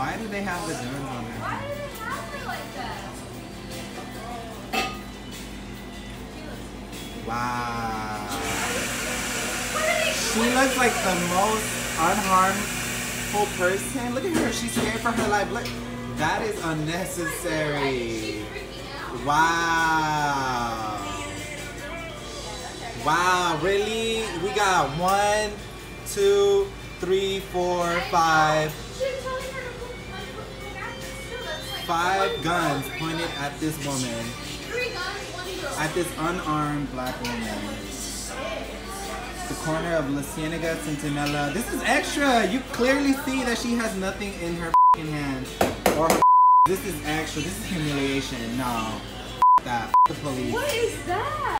Why do they have the domes on there? Why do they have it like that? Wow. She looks like the most unharmful person. Look at her. She's scared for her life. Look. That is unnecessary. Wow. Wow, really? We got 1, 2, 3, 4, 5 guns pointed at this woman. At this unarmed black woman. The corner of La Cienega, Centinela. This is extra. You clearly see that she has nothing in her hand. Or her this is actual. This is humiliation. No. That. The police. What is that?